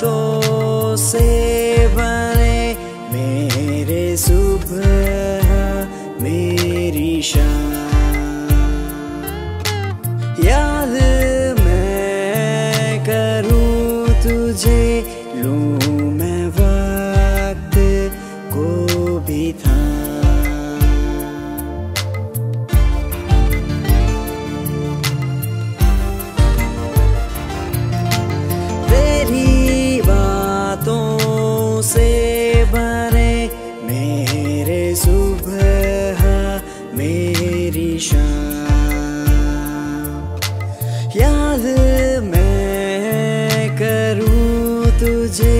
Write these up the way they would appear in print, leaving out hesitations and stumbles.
बातों से बने मेरे सुबह मेरी शाम। याद मैं करूँ तुझे, लूँ मैं वक्त को भी था। तेरी बातों से बने मेरे सुबह मेरी शाम। याद मैं करूँ तुझे,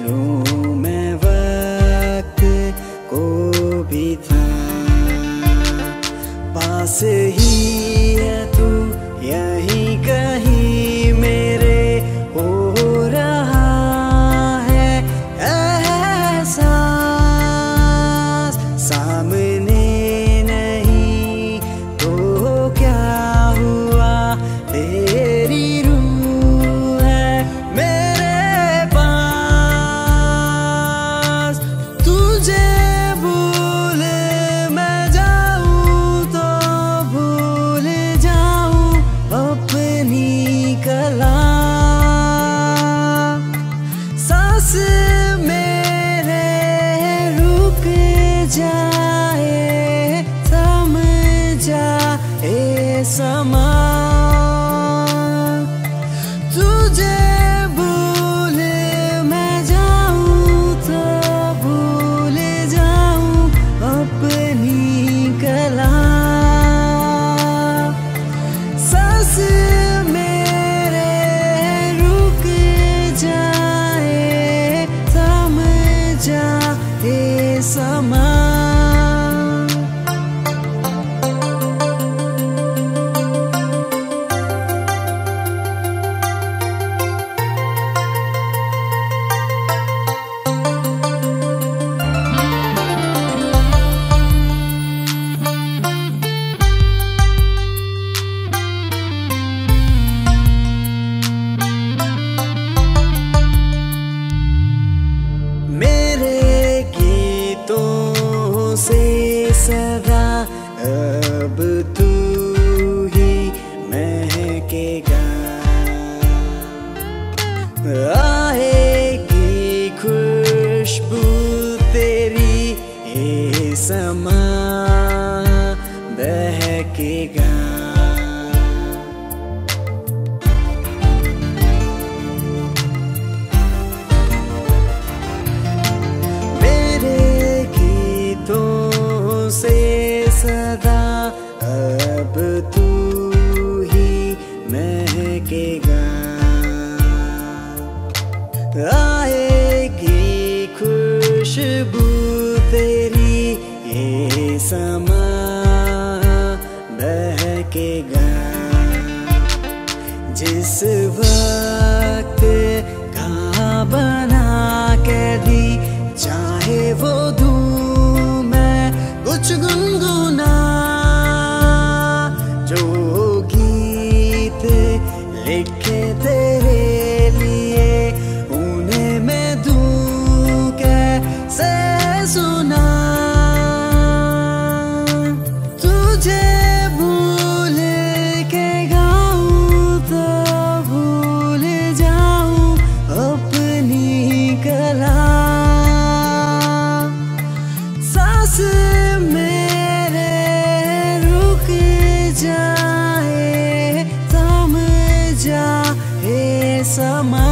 लूँ मैं वक्त को भी था। पास ही है तू यहीं कहीं मेरे, हो रहा है एहसास। सामने नहीं तो क्या हुआ, तेरी रूह है मेरे। समा तुझे भूल मैं जाऊं तो भूल जाऊं अपनी कला। सांस मेरे रुक जाए, थम जाए समा। अब तू ही महकेगा, आएगी खुशबू तेरी, ये समा बहकेगा। मेरे गीतों से सदा अब तू ही महकेगा, आएगी खुशबू तेरी, ये समा बहकेगा। जिस वक्त का बना के दी, चाहे वो धूम मैं कुछ गुनगुना। लिखे तेरे लिए उन्हें मैं दूँ कैसे सुना। तुझे भूल के गाऊँ तो भूल जाऊँ अपनी कला। सांस मेरे रुक जाए, समा।